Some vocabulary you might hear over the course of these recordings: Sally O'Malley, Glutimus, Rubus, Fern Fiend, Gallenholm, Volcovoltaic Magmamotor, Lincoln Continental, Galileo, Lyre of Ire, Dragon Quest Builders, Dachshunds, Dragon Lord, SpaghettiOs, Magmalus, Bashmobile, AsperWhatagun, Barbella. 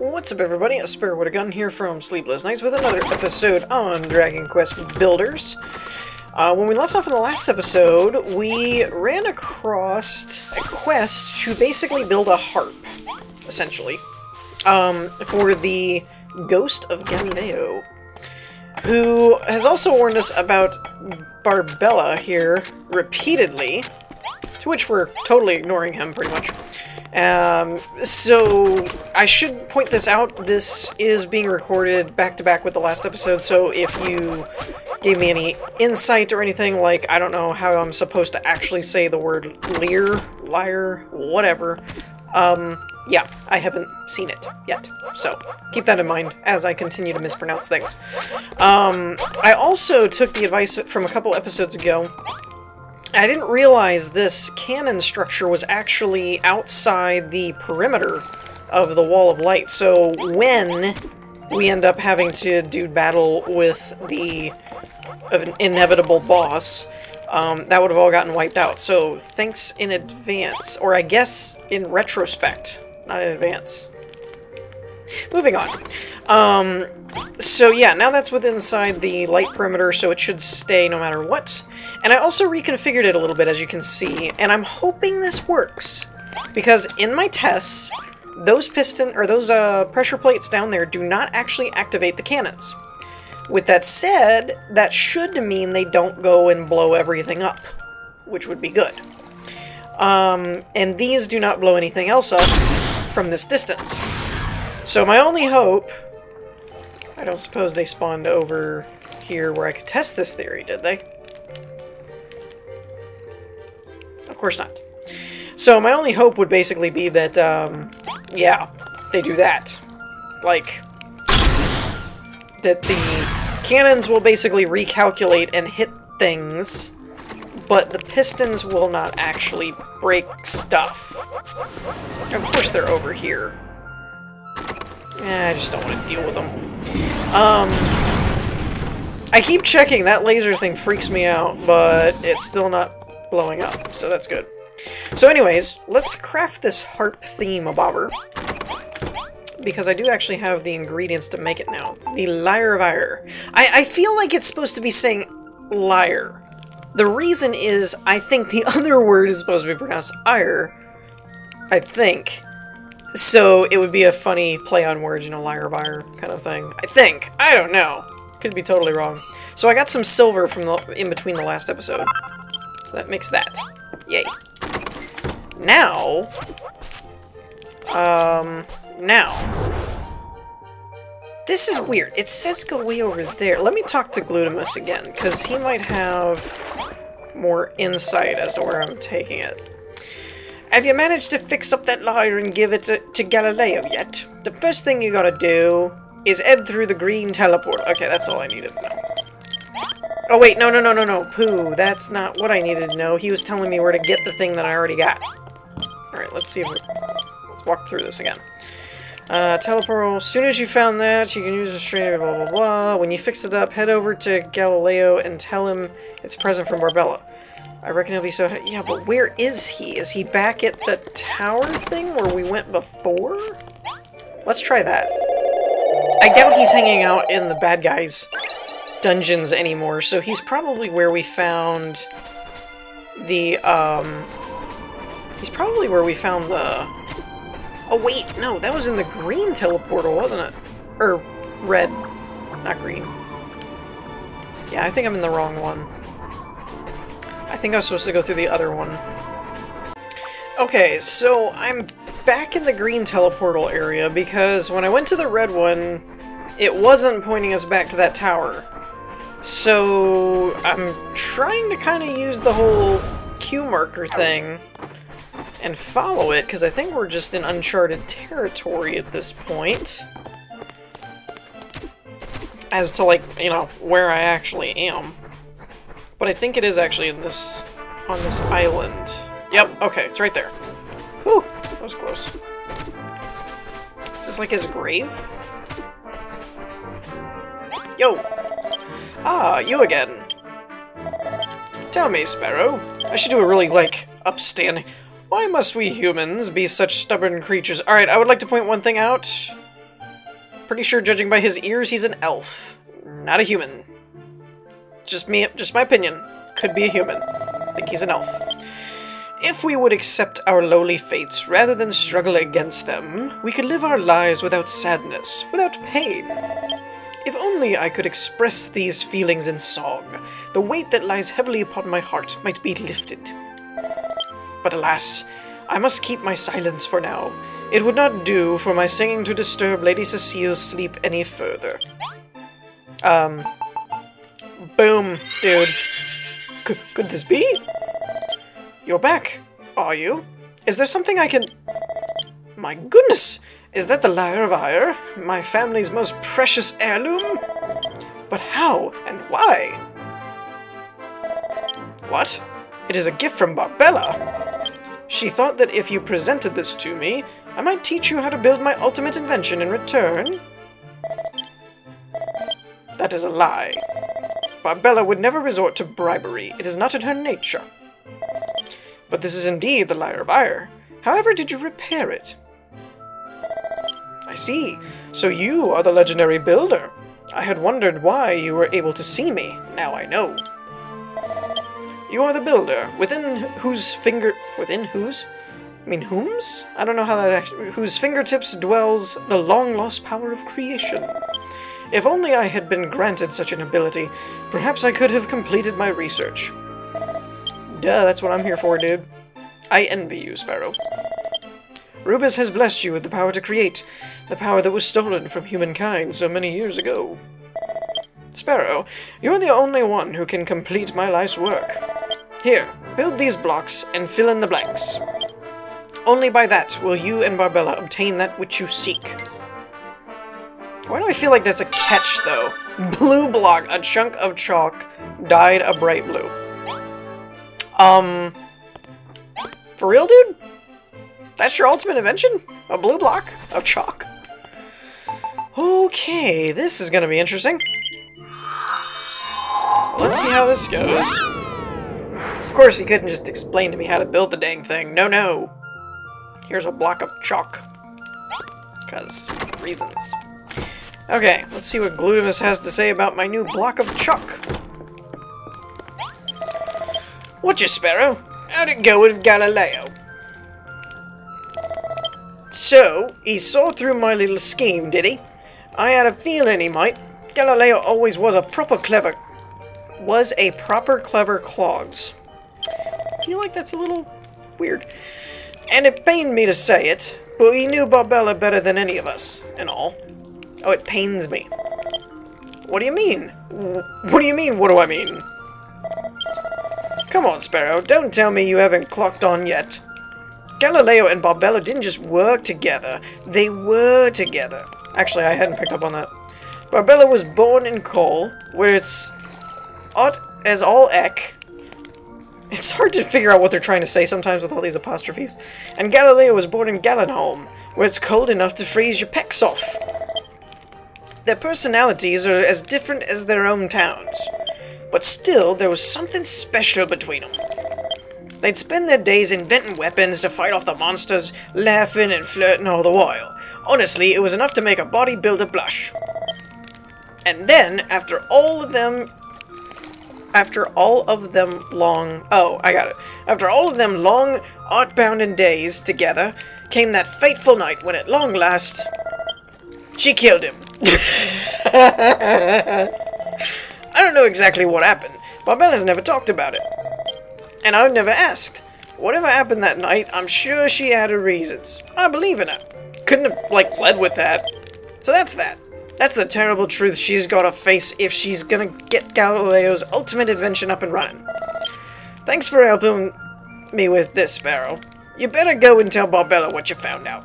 What's up, everybody? AsperWhatagun here from Sleepless Nights with another episode on Dragon Quest Builders. When we left off in the last episode, we ran across a quest to basically build a harp, essentially, for the ghost of Galileo, who has also warned us about Barbella here repeatedly, to which we're totally ignoring him, pretty much. So I should point this out, this is being recorded back-to-back with the last episode, so if you gave me any insight or anything, like, I don't know how I'm supposed to actually say the word lyre, whatever, yeah, I haven't seen it yet, so keep that in mind as I continue to mispronounce things. I also took the advice from a couple episodes ago. I didn't realize this cannon structure was actually outside the perimeter of the Wall of Light, so when we end up having to do battle with the inevitable boss, that would have all gotten wiped out. So thanks in advance, or I guess in retrospect, not in advance. Moving on. So yeah, now that's within inside the light perimeter, so it should stay no matter what. And I also reconfigured it a little bit, as you can see, and I'm hoping this works, because in my tests, those pressure plates down there do not actually activate the cannons. With that said, that should mean they don't go and blow everything up, which would be good. And these do not blow anything else up from this distance. So my only hope... I don't suppose they spawned over here where I could test this theory, did they? Of course not. So my only hope would basically be that, yeah, they do that. Like, that the cannons will basically recalculate and hit things, but the pistons will not actually break stuff. Of course they're over here. I just don't want to deal with them. I keep checking, that laser thing freaks me out, but it's still not blowing up, so that's good. So anyways, let's craft this harp theme a bobber, because I do actually have the ingredients to make it now. The Lyre of Ire. I feel like it's supposed to be saying lyre. The reason is, I think the other word is supposed to be pronounced ire, I think. So it would be a funny play on words, you know, Lyre of Ire kind of thing. I think. I don't know. Could be totally wrong. So I got some silver from in between the last episode. So that makes that. Yay. Now... This is weird. It says go way over there. Let me talk to Glutimus again, because he might have more insight as to where I'm taking it. Have you managed to fix up that lyre and give it to Galileo yet? The first thing you gotta do is head through the green teleport. Okay, that's all I needed to know. Oh wait, no. Pooh, that's not what I needed to know. He was telling me where to get the thing that I already got. Alright, let's see if we... Let's walk through this again. Teleport. As soon as you found that, you can use a straight blah blah blah. When you fix it up, head over to Galileo and tell him it's a present from Barbella. I reckon he'll be so happy. Yeah, but where is he? Is he back at the tower thing where we went before? Let's try that. I doubt he's hanging out in the bad guys' dungeons anymore, so he's probably where we found the, Oh wait, no, that was in the green teleportal, wasn't it? Or red, not green. Yeah, I think I'm in the wrong one. I think I was supposed to go through the other one. Okay, so I'm back in the green teleportal area because when I went to the red one, it wasn't pointing us back to that tower. So I'm trying to kind of use the whole Q marker thing and follow it, because I think we're just in uncharted territory at this point. As to, like, you know, where I actually am. But I think it is actually in this... on this island. Yep, okay, it's right there. Whew, that was close. Is this like his grave? Yo! Ah, you again. Tell me, Sparrow. I should do a really, like, upstanding... Why must we humans be such stubborn creatures? Alright, I would like to point one thing out. Pretty sure, judging by his ears, he's an elf, not a human. Just my opinion. Could be a human. I think he's an elf. If we would accept our lowly fates rather than struggle against them, we could live our lives without sadness, without pain. If only I could express these feelings in song, the weight that lies heavily upon my heart might be lifted. But alas, I must keep my silence for now. It would not do for my singing to disturb Lady Cecile's sleep any further. Boom, dude. Could this be? You're back, are you? Is there something I can... My goodness! Is that the Lyre of Ire? My family's most precious heirloom? But how and why? What? It is a gift from Barbella. She thought that if you presented this to me, I might teach you how to build my ultimate invention in return. That is a lie. Barbella would never resort to bribery. It is not in her nature. But this is indeed the Lyre of Ire. However did you repair it? I see. So you are the legendary builder. I had wondered why you were able to see me. Now I know. You are the builder, within whom's? I don't know how that actually... Whose fingertips dwells the long-lost power of creation. If only I had been granted such an ability, perhaps I could have completed my research. Duh, that's what I'm here for, dude. I envy you, Sparrow. Rubus has blessed you with the power to create, the power that was stolen from humankind so many years ago. Sparrow, you're the only one who can complete my life's work. Here, build these blocks and fill in the blanks. Only by that will you and Barbella obtain that which you seek. Why do I feel like that's a catch, though? Blue block, a chunk of chalk, dyed a bright blue. For real, dude? That's your ultimate invention? A blue block of chalk? Okay, this is gonna be interesting. Let's see how this goes. Of course, he couldn't just explain to me how to build the dang thing. No, no. Here's a block of chalk. 'Cause reasons. Okay, let's see what Glutimus has to say about my new block of chalk. Whatcha, Sparrow? How'd it go with Galileo? So, he saw through my little scheme, did he? I had a feeling he might. Galileo always was a proper clever clogs. I feel like that's a little weird. And it pained me to say it, but he knew Barbella better than any of us, and all. Oh, it pains me. What do you mean? What do you mean, what do I mean? Come on, Sparrow, don't tell me you haven't clocked on yet. Galileo and Barbella didn't just work together, they were together. Actually, I hadn't picked up on that. Barbella was born in Cole, where it's odd as all eck. It's hard to figure out what they're trying to say sometimes with all these apostrophes. And Galileo was born in Gallenholm, where it's cold enough to freeze your pecs off. Their personalities are as different as their own towns, but still there was something special between them. They'd spend their days inventing weapons to fight off the monsters, laughing and flirting all the while. Honestly, it was enough to make a bodybuilder blush. And then, after all of them long, art-bounding days together, came that fateful night when at long last, she killed him. I don't know exactly what happened. Barbella's never talked about it. And I've never asked. Whatever happened that night, I'm sure she had her reasons. I believe in her. Couldn't have, like, fled with that. So that's that. That's the terrible truth she's gotta face if she's gonna get Galileo's ultimate invention up and running. Thanks for helping me with this, Sparrow. You better go and tell Barbella what you found out.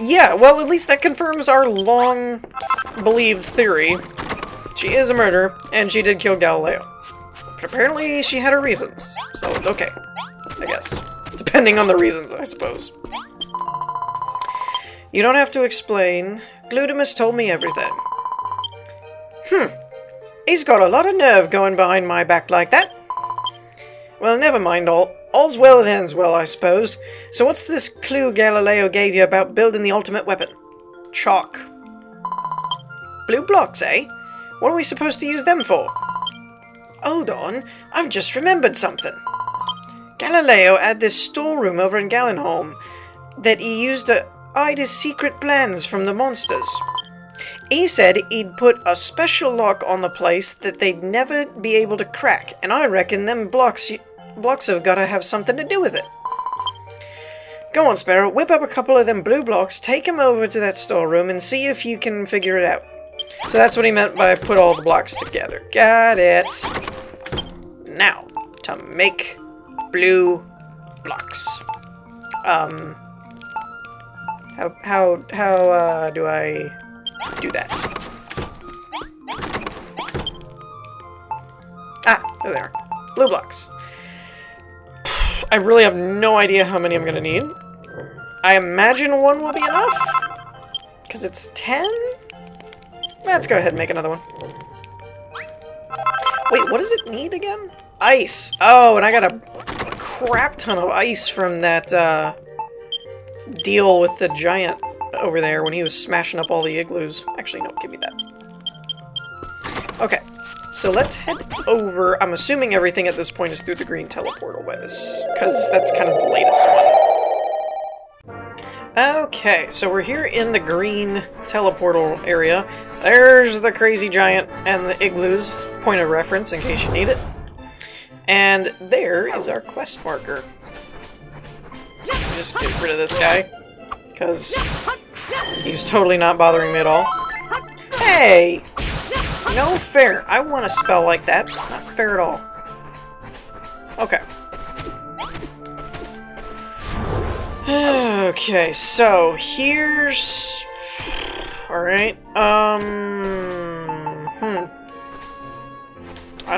Yeah, well, at least that confirms our long-believed theory. She is a murderer, and she did kill Galileo. But apparently she had her reasons, so it's okay, I guess. Depending on the reasons, I suppose. You don't have to explain. Glutimus told me everything. He's got a lot of nerve going behind my back like that. Well, never mind all. All's well that ends well, I suppose. So what's this clue Galileo gave you about building the ultimate weapon? Chalk. Blue blocks, eh? What are we supposed to use them for? Hold on, I've just remembered something. Galileo had this storeroom over in Gallenholm that he used to hide his secret plans from the monsters. He said he'd put a special lock on the place that they'd never be able to crack, and I reckon them blocks have got to have something to do with it. Go on, Sparrow, whip up a couple of them blue blocks, take them over to that storeroom, and see if you can figure it out. So that's what he meant by put all the blocks together. Got it. Now, to make blue blocks. How do I do that? Ah, there they are. Blue blocks. I really have no idea how many I'm gonna need. I imagine one will be enough, because it's 10? Let's go ahead and make another one. Wait, what does it need again? Ice! Oh, and I got a crap ton of ice from that deal with the giant over there when he was smashing up all the igloos. Actually, no, give me that. Okay, so let's head over. I'm assuming everything at this point is through the green teleportal by this, because that's kind of the latest one. Okay, so we're here in the green teleportal area. There's the crazy giant and the igloos, point of reference in case you need it. And there is our quest marker. Just get rid of this guy, because he's totally not bothering me at all. Hey! No fair. I want a spell like that. Not fair at all. Okay. Okay, so here's... Alright, I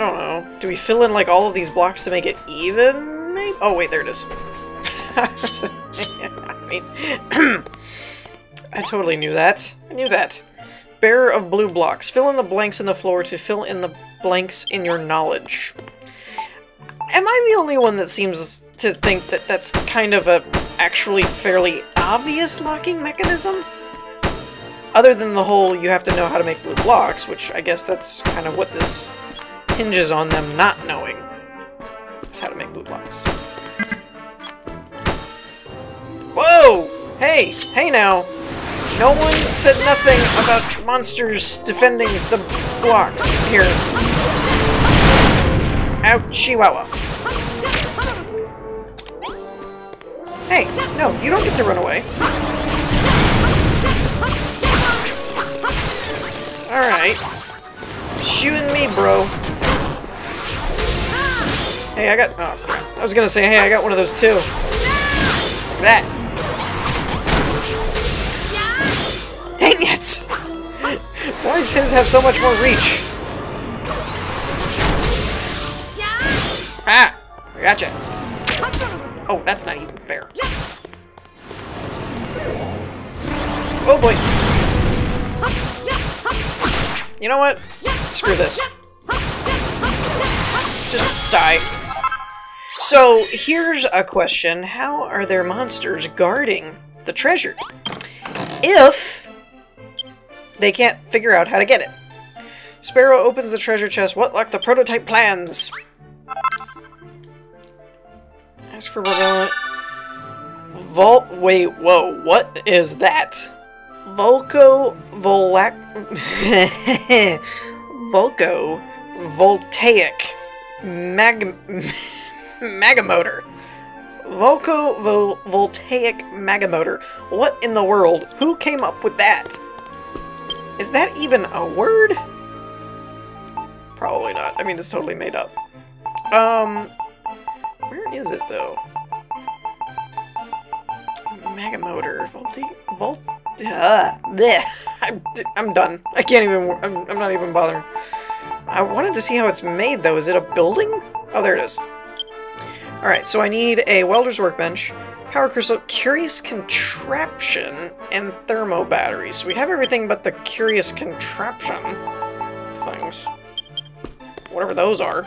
don't know. Do we fill in, like, all of these blocks to make it even, maybe? Oh, wait, there it is. I mean... I totally knew that. I knew that. Bearer of blue blocks. Fill in the blanks in the floor to fill in the blanks in your knowledge. Am I the only one that seems to think that that's kind of a... actually fairly obvious locking mechanism? Other than the whole you have to know how to make blue blocks, which I guess that's kind of what this hinges on them not knowing, is how to make blue blocks. Whoa! Hey! Hey now! No one said nothing about monsters defending the blocks here. Ouch, chihuahua. Hey, no, you don't get to run away. Alright. Shooting me, bro. Hey, I got... Oh, crap. I was gonna say, hey, I got one of those, too. That. Dang it! Why does his have so much more reach? Ah! I gotcha. Oh, that's not even fair. Oh boy. You know what? Screw this. Just die. So, here's a question. How are there monsters guarding the treasure? If they can't figure out how to get it. Sparrow opens the treasure chest. What luck? The prototype plans. Ask for Barbella. Wait, whoa, what is that? Volcovoltaic Magmamotor. Volcovoltaic Magmamotor. What in the world? Who came up with that? Is that even a word? Probably not. I mean, it's totally made up. Where is it, though? Magmamotor. I'm done. I can't even... I'm not even bothering. I wanted to see how it's made, though. Is it a building? Oh, there it is. Alright, so I need a welder's workbench, power crystal, curious contraption, and thermo batteries. So we have everything but the curious contraption things. Whatever those are.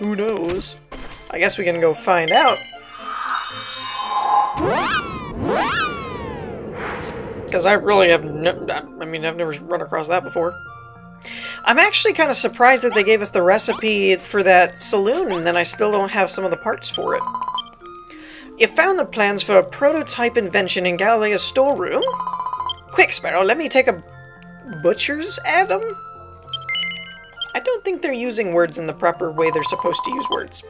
Who knows? I guess we can go find out. Because I really have no... I mean, I've never run across that before. I'm actually kind of surprised that they gave us the recipe for that saloon, and then I still don't have some of the parts for it. You found the plans for a prototype invention in Galileo's storeroom? Quick, Sparrow, let me take a butcher's at them? I don't think they're using words in the proper way they're supposed to use words.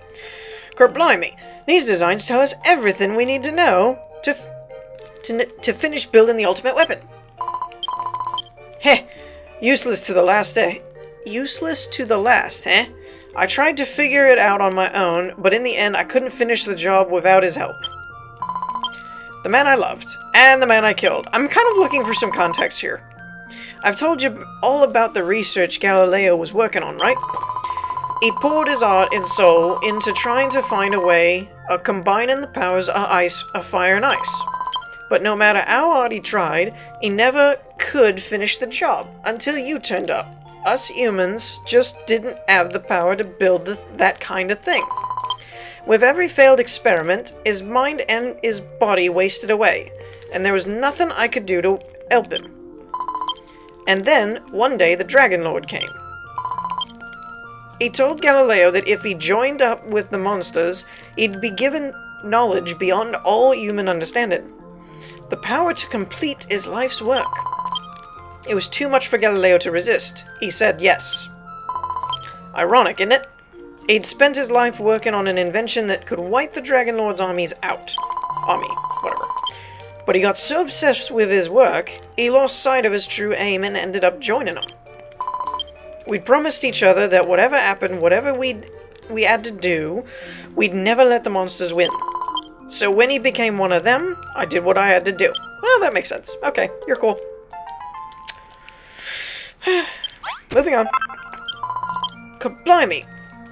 Kerblimey, these designs tell us everything we need to know to finish building the ultimate weapon. Heh, useless to the last, eh? Useless to the last, eh? I tried to figure it out on my own, but in the end I couldn't finish the job without his help. The man I loved, and the man I killed. I'm kind of looking for some context here. I've told you all about the research Galileo was working on, right? He poured his heart and soul into trying to find a way of combining the powers of fire and ice. But no matter how hard he tried, he never could finish the job, until you turned up. Us humans just didn't have the power to build that kind of thing. With every failed experiment, his mind and his body wasted away, and there was nothing I could do to help him. And then, one day, the Dragon Lord came. He told Galileo that if he joined up with the monsters, he'd be given knowledge beyond all human understanding. The power to complete his life's work. It was too much for Galileo to resist. He said yes. Ironic, isn't it? He'd spent his life working on an invention that could wipe the Dragon Lord's army, whatever. But he got so obsessed with his work, he lost sight of his true aim and ended up joining them. We'd promised each other that whatever happened, whatever we had to do, we'd never let the monsters win. So when he became one of them, I did what I had to do. Well, that makes sense. Okay, you're cool. Moving on. Kablimey,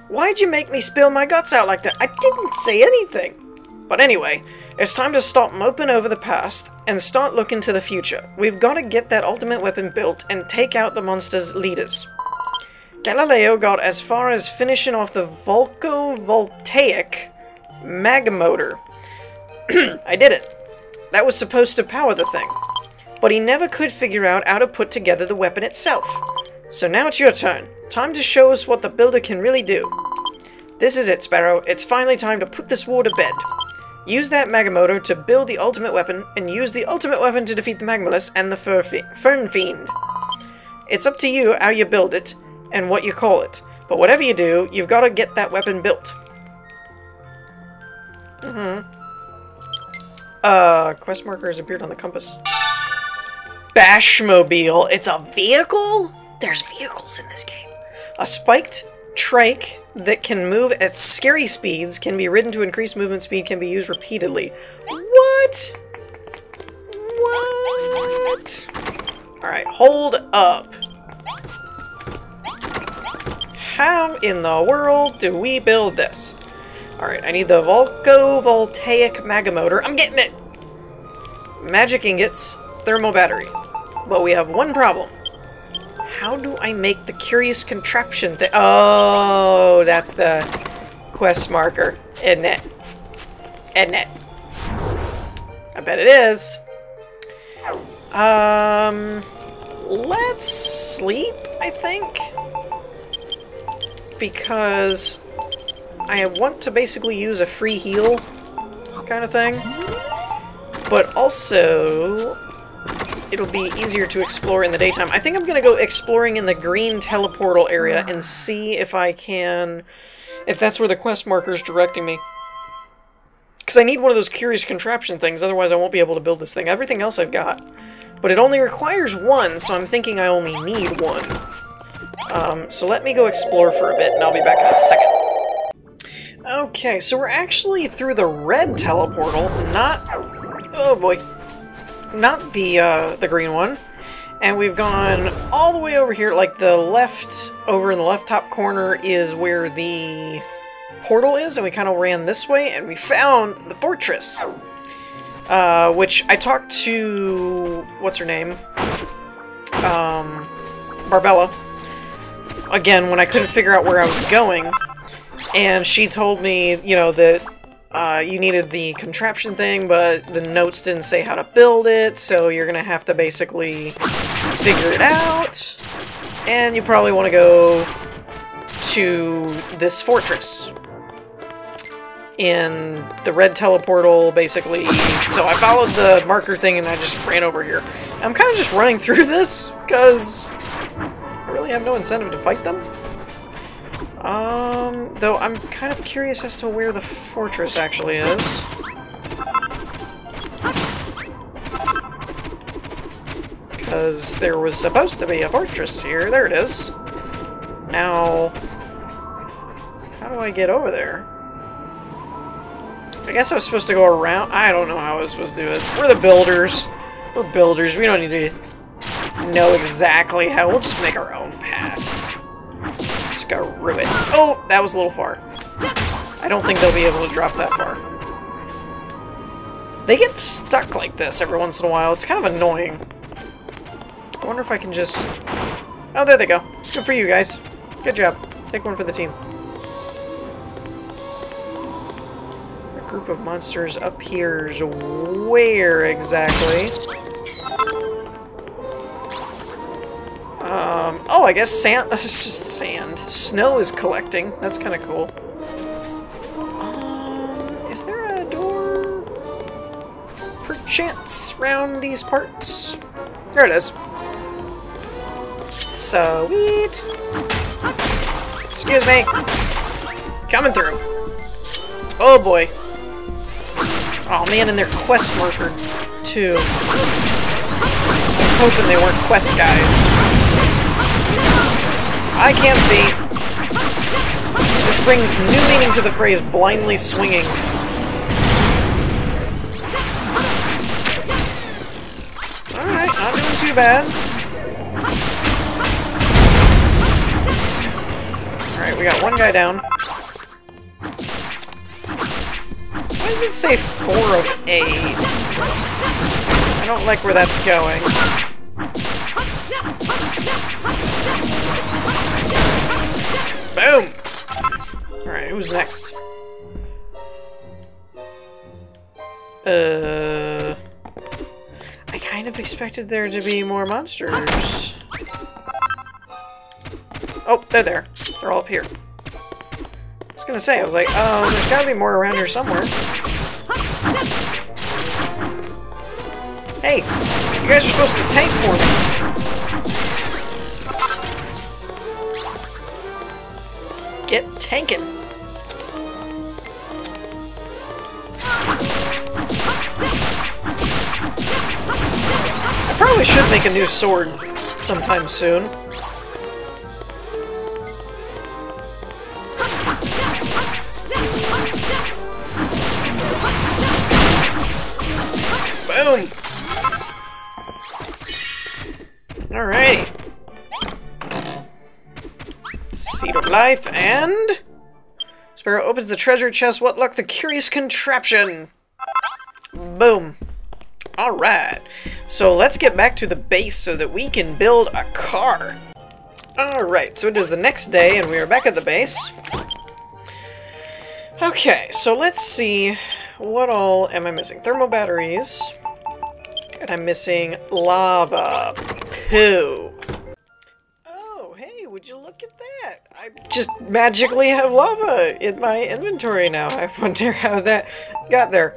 why'd you make me spill my guts out like that? I didn't say anything! But anyway, it's time to stop moping over the past and start looking to the future. We've got to get that ultimate weapon built and take out the monster's leaders. Galileo got as far as finishing off the Volcovoltaic Magmamotor. I did it. That was supposed to power the thing. But he never could figure out how to put together the weapon itself. So now it's your turn. Time to show us what the builder can really do. This is it, Sparrow. It's finally time to put this war to bed. Use that Magmamotor to build the ultimate weapon, and use the ultimate weapon to defeat the Magmalus and the Fern Fiend. It's up to you how you build it, and what you call it. But whatever you do, you've got to get that weapon built. Quest markers appeared on the compass. Bashmobile! It's a vehicle?! There's vehicles in this game. A spiked trike that can move at scary speeds, can be ridden to increase movement speed, can be used repeatedly. What?! What?! Alright, hold up. How in the world do we build this? Alright, I need the Volcovoltaic Magmamotor. I'm getting it! Magic ingots, thermal battery. But we have one problem. How do I make the curious contraption thing? Oh, that's the quest marker, isn't it? Isn't it? I bet it is. Let's sleep, I think. Because I want to basically use a free heal kind of thing. But also, it'll be easier to explore in the daytime. I think I'm gonna go exploring in the green teleportal area and see if I can... if that's where the quest marker's directing me. Because I need one of those curious contraption things, otherwise I won't be able to build this thing. Everything else I've got. But it only requires one, so I'm thinking I only need one. So let me go explore for a bit, and I'll be back in a second. Okay, so we're actually through the red teleportal, not... oh boy. Not the green one, and we've gone all the way over here. Like the left, over in the left top corner is where the portal is, and we kind of ran this way, and we found the fortress, which I talked to what's her name, Barbella, again when I couldn't figure out where I was going, And she told me, you know, that you needed the contraption thing, but the notes didn't say how to build it, so you're gonna have to basically figure it out. And you probably want to go to this fortress in the red teleportal, basically. So I followed the marker thing and I just ran over here. I'm kind of just running through this because I really have no incentive to fight them. Though I'm kind of curious as to where the fortress actually is. Because there was supposed to be a fortress here. There it is. Now, how do I get over there? I guess I was supposed to go around. I don't know how I was supposed to do it. We're the builders. We're builders. We don't need to know exactly how. We'll just make our own path. Screw it. Oh, that was a little far. I don't think they'll be able to drop that far. They get stuck like this every once in a while. It's kind of annoying. I wonder if I can just... Oh, there they go. Good for you guys. Good job. Take one for the team. A group of monsters up here is where exactly? Oh, I guess snow is collecting. That's kind of cool. Is there a door, perchance, round these parts? There it is. Sweet. Excuse me. Coming through. Oh boy. Oh man, and their quest marker too. I was hoping they weren't quest guys. I can't see. This brings new meaning to the phrase blindly swinging. Alright, not doing too bad. Alright, we got one guy down. Why does it say 4 of 8? I don't like where that's going. Boom! Alright, who's next? I kind of expected there to be more monsters. Oh, they're there. They're all up here. I was gonna say, I was like, oh, there's gotta be more around here somewhere. Hey! You guys are supposed to tank for me! Get tankin'. I probably should make a new sword sometime soon. Boom! Alrighty. Seed of Life, and... Sparrow opens the treasure chest. What luck, the curious contraption! Boom. Alright. So let's get back to the base so that we can build a car. Alright, so it is the next day, and we are back at the base. Okay, so let's see. What all am I missing? Thermal batteries. And I'm missing lava. Poo. Would you look at that? I just magically have lava in my inventory now. I wonder how that got there.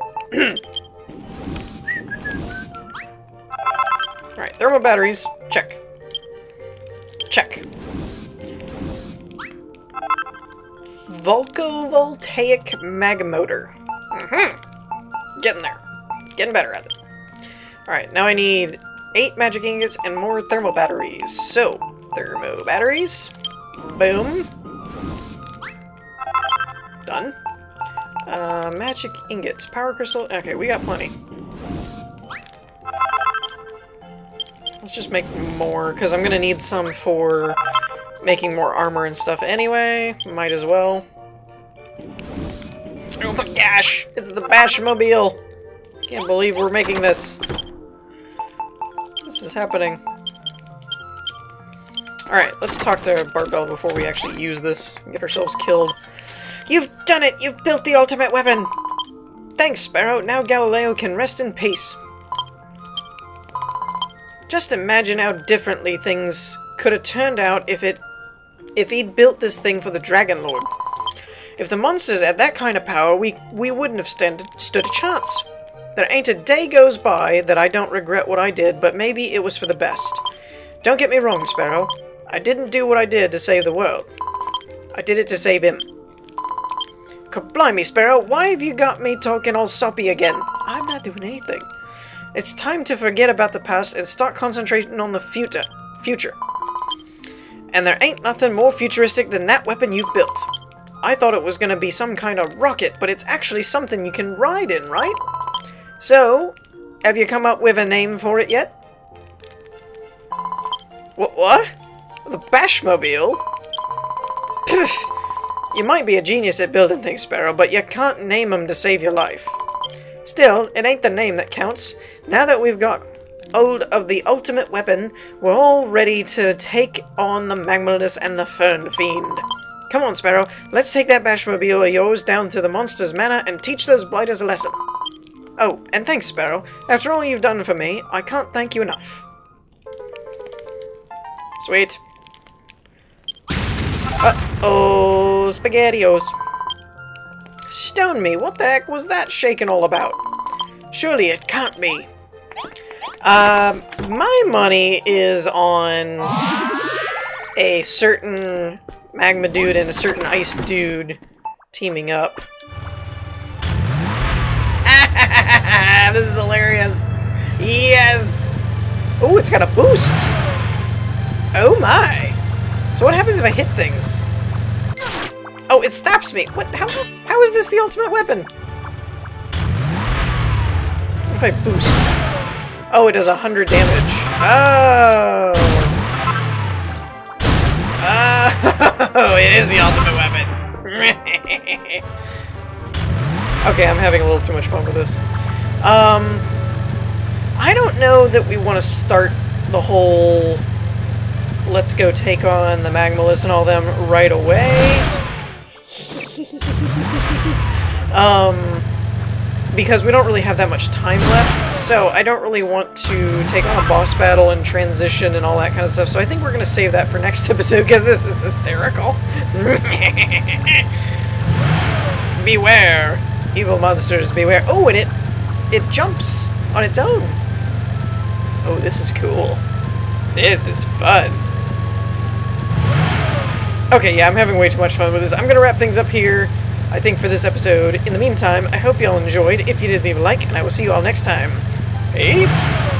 Alright, thermal batteries. Check. Check. Volcovoltaic Magmamotor. Mm-hmm. Getting there. Getting better at it. Alright, now I need 8 magic ingots and more thermal batteries. So... thermo batteries. Boom. Done. Magic ingots. Power crystal. Okay, we got plenty. Let's just make more, because I'm going to need some for making more armor and stuff anyway. Might as well. Oh my gosh! It's the Bashmobile! Can't believe we're making this. This is happening. Alright, let's talk to Barbella before we actually use this and get ourselves killed. You've done it! You've built the ultimate weapon! Thanks, Sparrow. Now Galileo can rest in peace. Just imagine how differently things could have turned out if he'd built this thing for the Dragon Lord. If the monsters had that kind of power, we wouldn't have stood a chance. There ain't a day goes by that I don't regret what I did, but maybe it was for the best. Don't get me wrong, Sparrow. I didn't do what I did to save the world. I did it to save him. Kablimey, Sparrow, why have you got me talking all soppy again? I'm not doing anything. It's time to forget about the past and start concentrating on the future. And there ain't nothing more futuristic than that weapon you've built. I thought it was gonna be some kind of rocket, but it's actually something you can ride in, right? So, have you come up with a name for it yet? What? The Bashmobile? You might be a genius at building things, Sparrow, but you can't name them to save your life. Still, it ain't the name that counts. Now that we've got hold of the ultimate weapon, we're all ready to take on the Magmalus and the Fern Fiend. Come on, Sparrow, let's take that Bashmobile of yours down to the monster's manor and teach those blighters a lesson. Oh, and thanks, Sparrow. After all you've done for me, I can't thank you enough. Sweet. Uh-oh, SpaghettiOs. Stone me, what the heck was that shaking all about? Surely it can't be. My money is on a certain magma dude and a certain ice dude teaming up. This is hilarious. Yes! Ooh, it's got a boost! Oh my! So what happens if I hit things? Oh, it stops me! What? How is this the ultimate weapon? What if I boost? Oh, it does 100 damage. Oh! Oh, it is the ultimate weapon! Okay, I'm having a little too much fun with this. I don't know that we want to start the whole let's go take on the Magmalus and all them right away. Because we don't really have that much time left, so I don't really want to take on a boss battle and transition and all that kind of stuff, so I think we're going to save that for next episode, because this is hysterical. Beware! Evil monsters, beware. Oh, and it jumps on its own. Oh, this is cool. This is fun. Okay, yeah, I'm having way too much fun with this. I'm going to wrap things up here, I think, for this episode. In the meantime, I hope you all enjoyed. If you did, leave a like, and I will see you all next time. Peace!